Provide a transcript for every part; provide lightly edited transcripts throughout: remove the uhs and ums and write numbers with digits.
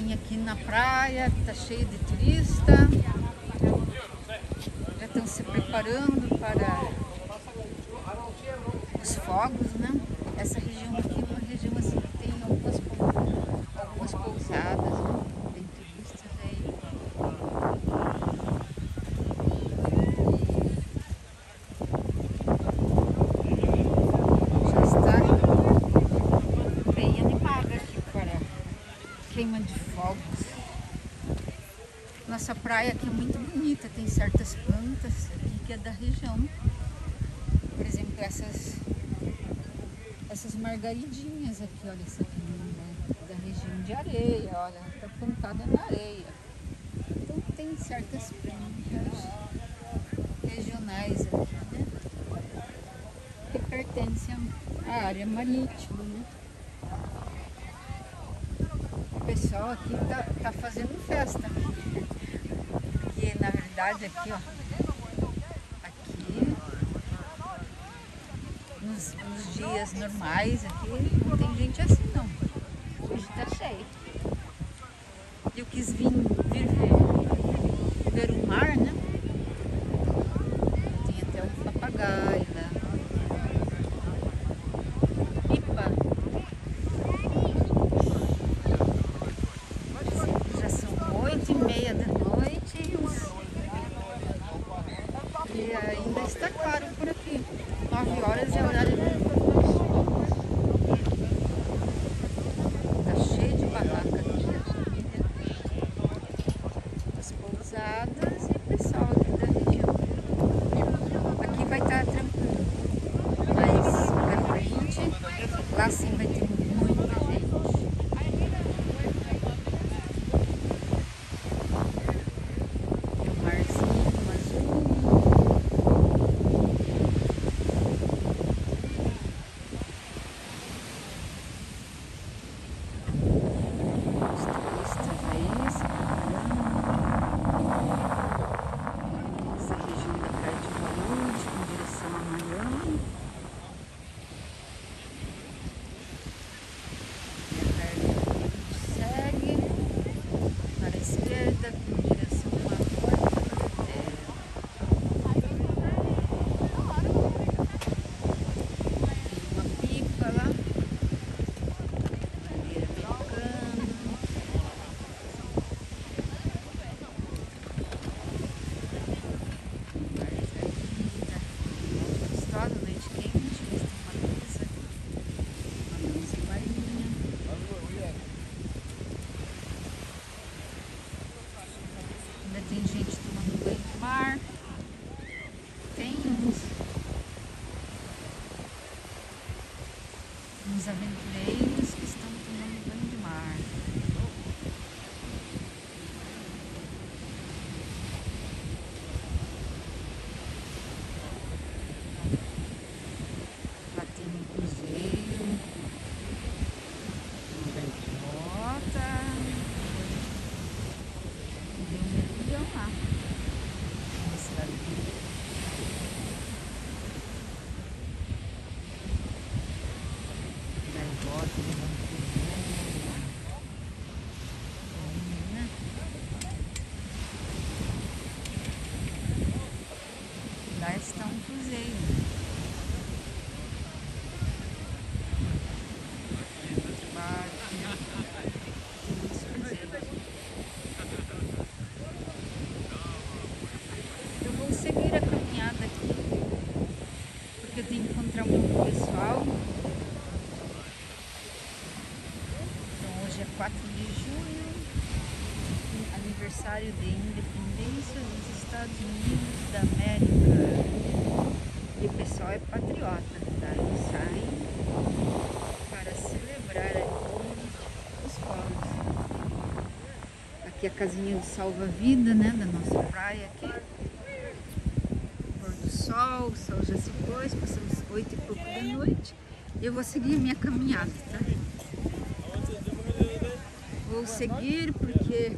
vim aqui na praia, tá cheio de turista. Já estão se preparando para os fogos, né? Essa região aqui é uma região assim que tem algumas pousadas, né? Tem turistas aí. Já está bem animada aqui para queima de fogos. Nossa praia aqui é muito bonita, tem certas plantas aqui que é da região. Por exemplo, essas margaridinhas aqui, olha essa aqui, né? Da região de areia, olha, tá plantada na areia. Então tem certas plantas regionais aqui, né? Que pertencem à área marítima, né? O pessoal aqui tá fazendo festa. Porque na verdade aqui, ó. Nos dias normais aqui não tem gente assim não, hoje tá cheio. Eu quis vir ver o mar, né? Tem até um papagaio lá, pipa. Já são 8:30 da noite e ainda está claro por aqui. 9 horas é horário de noite. Tá cheio de barraca aqui, as pousadas e o pessoal aqui da região. Aqui vai estar tranquilo, mas pra frente, lá sim vai ter muita gente. O marzinho. Tem gente tomando banho no mar, tem uns aventureiros que estão tomando banho de mar. Lá tem um cruzeiro, um banho de bota. Lá está um cruzeiro. Eu vou seguir a caminhada aqui, porque eu tenho que encontrar muito pessoal. Então hoje é 4 de junho, aniversário de independência dos Estados Unidos da América. E o pessoal é patriota, tá? Eles saem para celebrar aqui os fogos. Aqui a casinha do salva-vida, né? Da nossa praia aqui. Pôr do sol, o sol já se pôs, passamos 8 e pouco da noite. E eu vou seguir a minha caminhada, tá? Vou seguir porque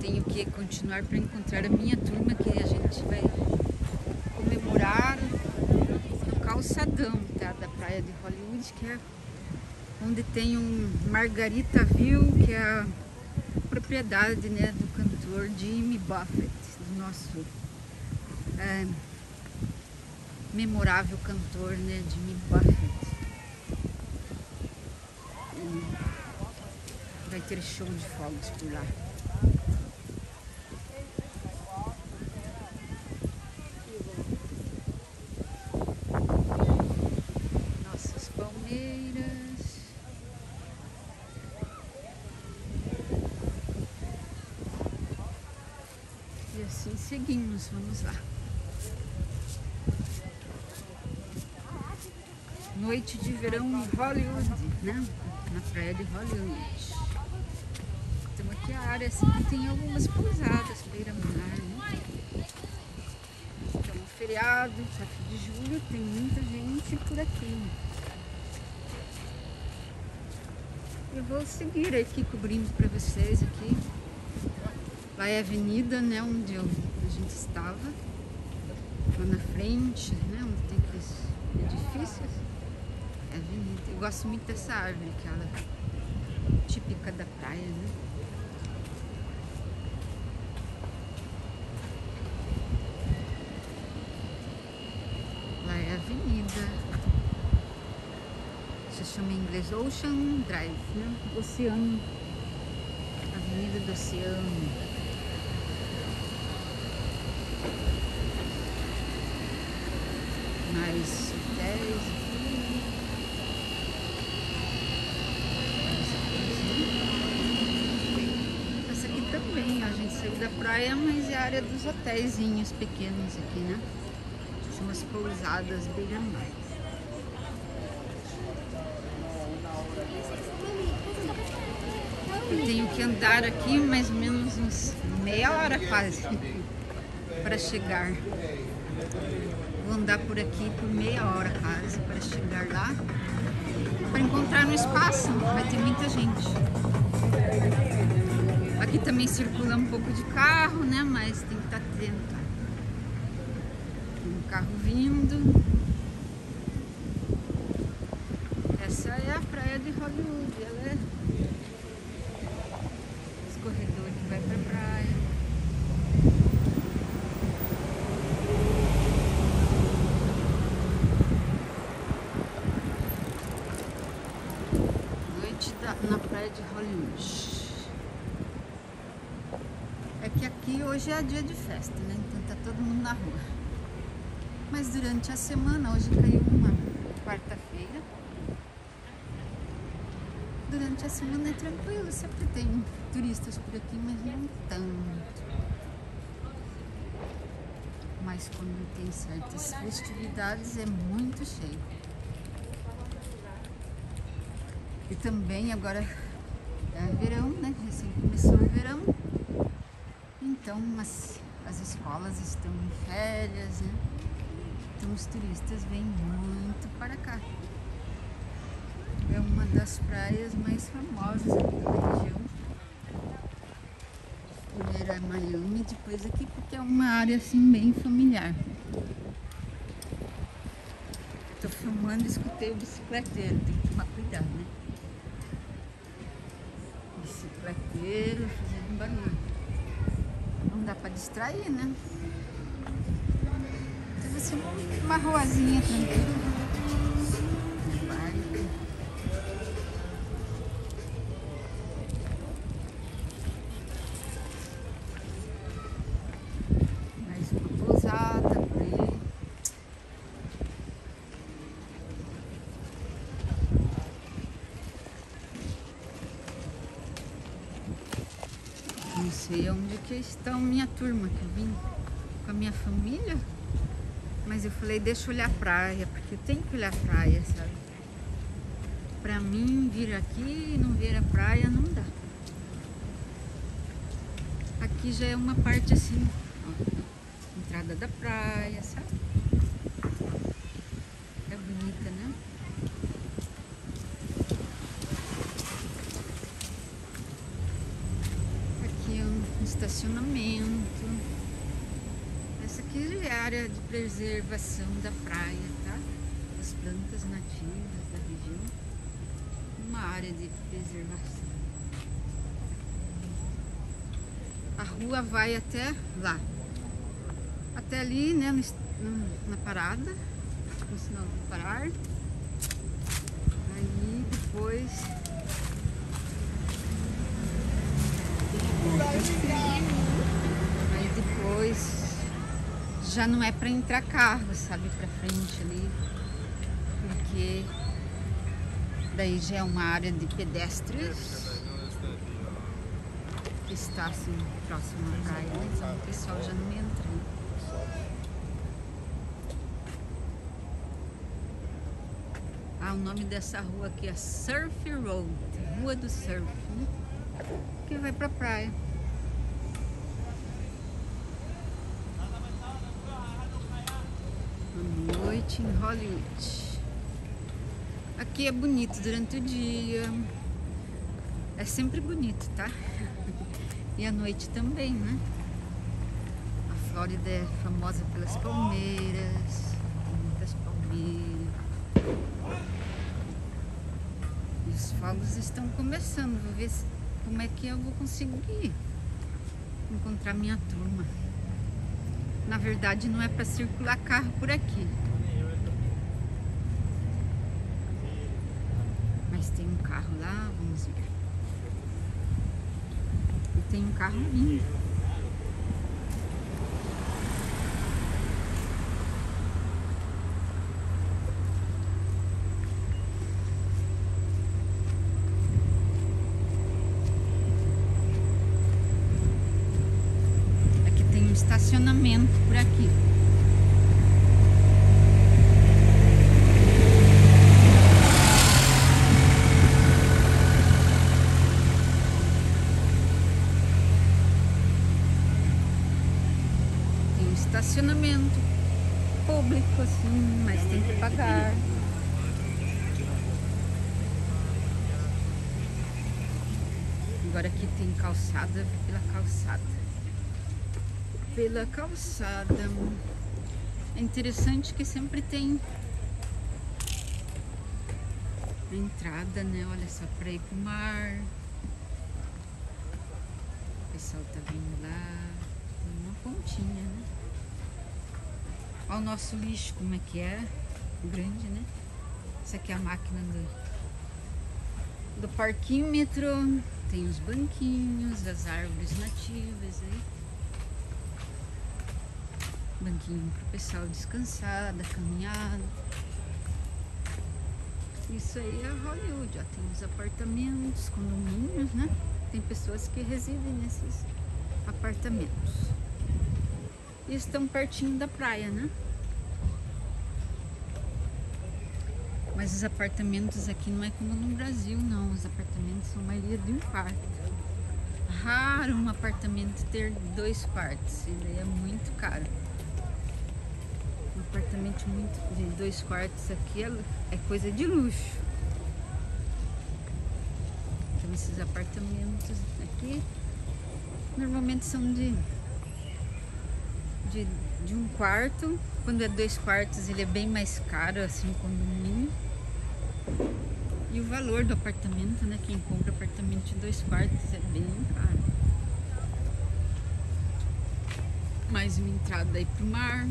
tenho que continuar para encontrar a minha turma, que a gente vai comemorar no calçadão, tá? Da praia de Hollywood, que é onde tem um Margaritaville, que é a propriedade, né, do cantor Jimmy Buffett, do nosso memorável cantor, né, Jimmy Buffett. Vai ter show de fogos por lá. Nossas palmeiras. E assim seguimos, vamos lá. Noite de verão em Hollywood, né? Na praia de Hollywood. Então aqui a área assim tem algumas pousadas beira-mar, né? Então um feriado, 4 de julho, tem muita gente por aqui. Eu vou seguir aqui cobrindo para vocês aqui. Lá é a avenida, né, onde a gente estava. Lá na frente, né, onde tem aqueles edifícios. É bonito. Eu gosto muito dessa árvore, aquela típica da praia, né? Lá é a avenida. Se chama em inglês Ocean Drive, né? Oceano. Avenida do Oceano. Mais 10. Da praia, mas é a área dos hotéisinhos pequenos aqui, né? São as pousadas beira-mar. Tenho que andar aqui mais ou menos uns meia hora quase para chegar. Vou andar por aqui por meia hora quase para chegar lá, para encontrar um espaço, vai ter muita gente. Aqui também circula um pouco de carro, né? Mas tem que estar atento. Tem um carro vindo. Essa é a praia de Hollywood, ela é... Esse corredor que vai pra praia. Noite na praia de Hollywood. É que aqui hoje é dia de festa, né? Então tá todo mundo na rua. Mas durante a semana, hoje caiu uma quarta-feira. Durante a semana é tranquilo, sempre tem turistas por aqui, mas não tanto. Mas quando tem certas festividades é muito cheio. E também agora é verão, né? Recém começou o verão. Então as escolas estão em férias, né? Então os turistas vêm muito para cá. É uma das praias mais famosas aqui da região. Primeiro é Miami, depois aqui, porque é uma área assim bem familiar. Estou filmando e escutei o bicicleteiro, tem que tomar cuidado, né? Bicicleteiro fazendo barulho. Não dá para distrair, né? Então você vai uma ruazinha tranquila. Mais uma pousada por aí. Não sei onde que está a minha turma, que eu vim com a minha família, mas eu falei, deixa eu olhar a praia, porque eu tenho que olhar a praia, sabe? Pra mim, vir aqui e não ver a praia não dá. Aqui já é uma parte assim, ó, entrada da praia, sabe? É bonita, né? Estacionamento. Essa aqui é a área de preservação da praia, tá? As plantas nativas da região. uma área de preservação. A rua vai até lá. Até ali, né, na parada, com o sinal de parar. Aí depois... Aí depois já não é para entrar carro, sabe, para frente ali, porque daí já é uma área de pedestres que está assim próximo à praia, então o pessoal já não entra. Ah, o nome dessa rua aqui é Surf Road, Rua do Surf, né? Que vai pra praia. Boa noite em Hollywood. Aqui é bonito durante o dia. É sempre bonito, tá? E à noite também, né? A Flórida é famosa pelas palmeiras. Tem muitas palmeiras. E os fogos estão começando. Vou ver se... Como é que eu vou conseguir encontrar minha turma? Na verdade, não é para circular carro por aqui. Mas tem um carro lá, vamos ver. E tem um carro vindo. Estacionamento por aqui. Tem um estacionamento público assim, mas tem que pagar. Agora aqui tem calçada pela calçada. Pela calçada. É interessante que sempre tem a entrada, né? Olha só, pra ir pro mar. O pessoal tá vindo lá. Tem uma pontinha, né? Olha o nosso lixo, como é que é? Grande, né? Essa aqui é a máquina do parquímetro. Tem os banquinhos, as árvores nativas aí. Banquinho para o pessoal descansar, da caminhada. Isso aí é Hollywood, ó. Tem os apartamentos, condomínios, né? Tem pessoas que residem nesses apartamentos. E estão pertinho da praia, né? Mas os apartamentos aqui não é como no Brasil, não. Os apartamentos são a maioria de um quarto. Raro um apartamento ter dois quartos, e daí é muito caro. Apartamento de dois quartos aqui é coisa de luxo. Então esses apartamentos aqui normalmente são de um quarto. Quando é dois quartos ele é bem mais caro, assim, o condomínio. E o valor do apartamento, né? Quem compra apartamento de dois quartos é bem caro. Mais uma entrada aí pro mar.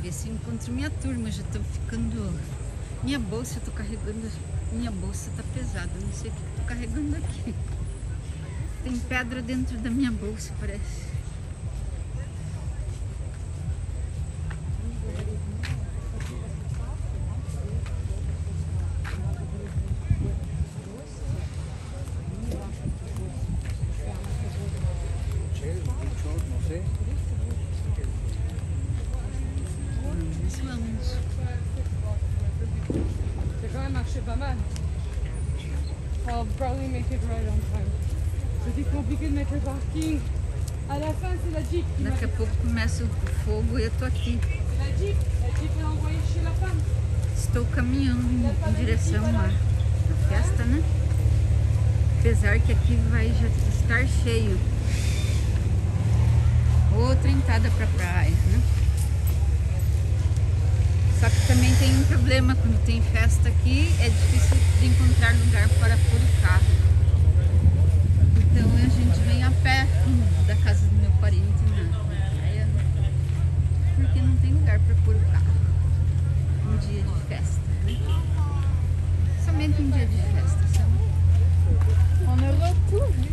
Ver se eu encontro minha turma. Já tô ficando... Minha bolsa, eu tô carregando... Minha bolsa tá pesada, eu não sei o que eu tô carregando aqui. Tem pedra dentro da minha bolsa, parece. I'll probably make it right on time. C'est compliqué de mettre le parking. À la fin, c'est la Jeep. Daqui a pouco começa o fogo e eu tô aqui. La Jeep é envoyée chez la femme. Estou caminhando em direção à festa, né? Apesar que aqui vai já estar cheio. Outra entrada para praia, né? Só que também tem um problema, quando tem festa aqui, é difícil de encontrar lugar para pôr o carro. Então a gente vem a pé da casa do meu parente na praia, porque não tem lugar para pôr o carro. Um dia de festa, né? Somente um dia de festa, sabe? On a retrouvé.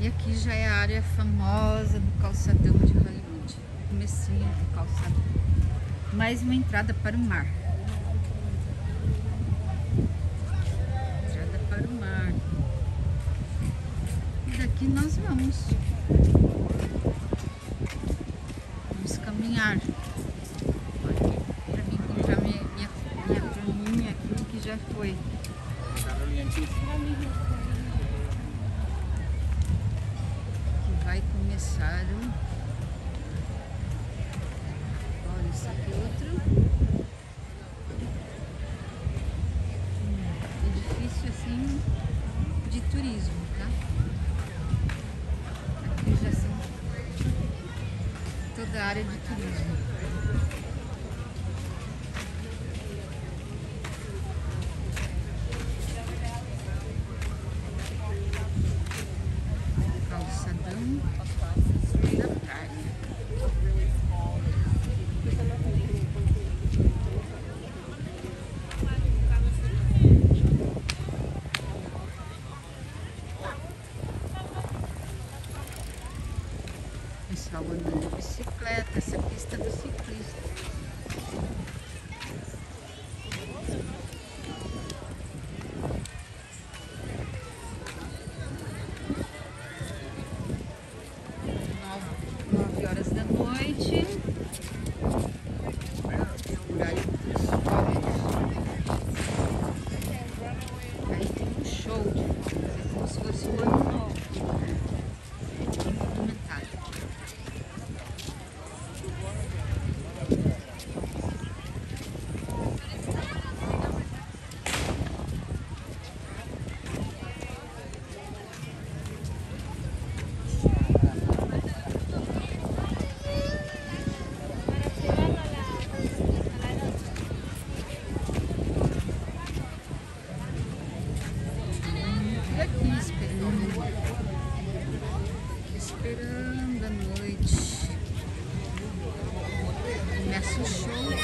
E aqui já é a área famosa do calçadão de Hollywood, comecinho do calçadão. Mais uma entrada para o mar. Entrada para o mar. E daqui nós vamos caminhar para mim encontrar minha turminha aqui que já foi. Vai começar o... Olha, isso aqui é outro edifício assim de turismo, tá? Aqui já são toda a área de turismo. Pessoal andando de bicicleta, essa pista do ciclista. Esperando a noite. Começa o show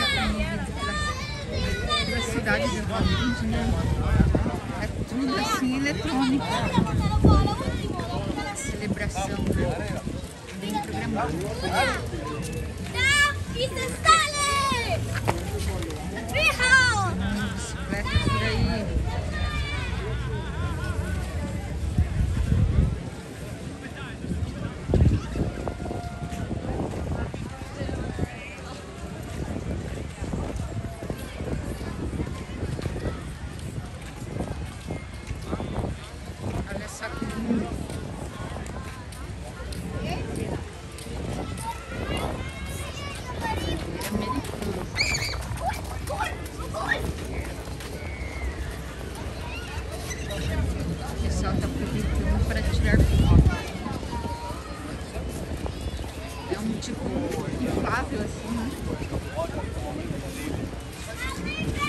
da cidade de Hollywood, né? É tudo assim eletrônico. A celebração, né? Bem programada. Bicicleta por aí. Tipo, inflável assim, né?